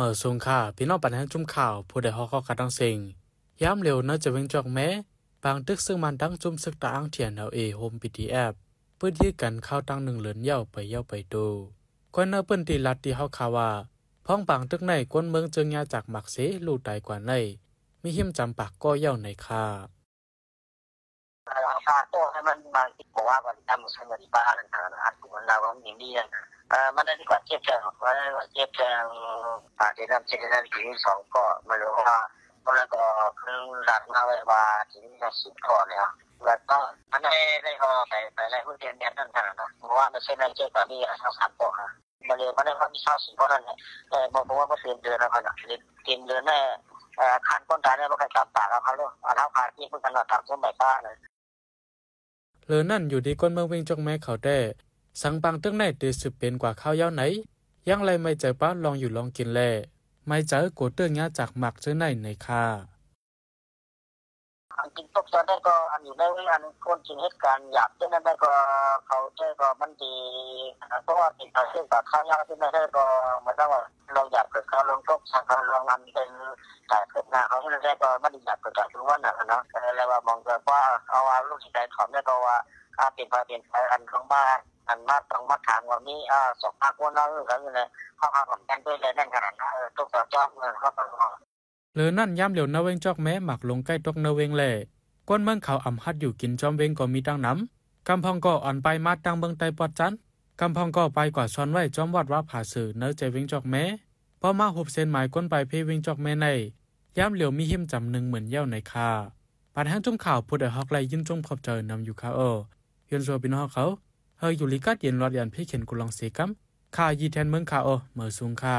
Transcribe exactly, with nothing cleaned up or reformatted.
มื่อสูงข่าพี่น้องปันแห่งจุ่มข่าวผู้ใดฮอกข้อการตั้งสิงย้ำเร็วน่าจะเว้นจอกแม้บางตึกซึ่งมันตั้งจุ่มซึกตาอังเทียนเอาเอโฮมปีทีแอปเพื่อยืดกันข้าวตั้งหนึ่งเหลือนเย่าไปเย่าไปดูก้อนเนื้อเปิ้นตีลัดตีเฮาข่าวว่าพ้องบางตึกในก้นเมืองเจิงยาจากหมักเสลูตายกว่าในมีหิมจำปากก็เย่าในข่าเราโต้ให้มันบางทีบอกว่าวันดำสันนิบาตนะอาตุมันเราก็มีเดียนเออมันได้ดีกว่าเทียบเชิงว่าได้เทียบเชิงอาเจนเจนปีที่สองก็ไม่รู้ว่าตอนแรกก็เพิ่งรักมาไว้ว่าถึงจะสิบก่อนแล้วแล้วก็มันได้ได้ก็ไปไปไล่ผู้เรียนเรียนนั่นน่ะนะเพราะว่ามันเช่นนั้นเช่นแบบนี้ทั้งสามปกฮะมาเรียนมันได้ความมีเศร้าสิเพราะนั่นแหละแต่บอกว่าเมื่อเดือนเดือนแล้วกันเดือนเดือนแน่ขานก้นตาเนี่ยมันก็จับปากแล้วเขาเลยเอาเท้าขาที่เพิ่งกันหลับตาช่วงใบป้าเลยเรือนั่นอยู่ดีก้นเมืองวิ่งจงแม่เขาได้สังปังตึ้งในตีสืบเป็นกว่าข้าวเย้าไหนยังไรไม่เจอป้าลองอยู่ลองกินแลไม่เจอกูเตื้องยาจากหมักซื้อในในค่าอันกินตกตอนได้ก็อันอยู่ได้อันคนกินเหตุการณ์หยาบที่นั่นได้ก็เขาได้ก็มันดีเพราะว่ากินเขาเชื่อกับข้าวเย้าที่นั่นได้ก็มันต้องเราหยาบเกิดเขาลงทุกสังเขาลองอันเป็นแต่เกิดหน้าเขาที่นั่นได้ก็มันดีหยาบเกิดจากทุกวันน่ะนะแล้วว่ามองกันว่าเอาว่าลูกชายถอมได้ก็ว่าข้าเป็นพาเป็นพายอันของบ้านอันมาตรงมาถามว่ามีอ่าสองภาควันนั้นก็คือเลยข้าวข้าวผมกันด้วยเลยนั่นขนาดนั้นตุ๊กตาจ้องเงินข้าวข้าวหรือนั่นย่ำเหลียวนาเวงจอกแม้หมักลงใกล้ตกนาเวงแหล่ก้นเมืองเขาอ่ำฮัดอยู่กินจอมเวงก็มีตั้งน้ำกำพองก็อ่อนไปมาตั้งเมืองไตปอดจันกำพองก็ไปกว่าช้อนไว้จอมวัดว่าผ่าสื่อเนื้อใจเวงจอกแม้พอมาหุบเส้นหมายก้นไปพี่เวงจอกแม่ในย่ำเหลียวมีหิมจำหนึ่งเหมือนเย้าในคาปัดแห้งจุ่มข่าวพูดไอฮอกไลยิ้มจุ่มขอบเจอนำอยู่คาเออยืนโซบินฮอกเขาเฮยอยู่ลิกัดเย็นรอดยันพี่เข็นกุลองเสกัมข่ายีแทนเมืองคาเออเมื่อสูงค่า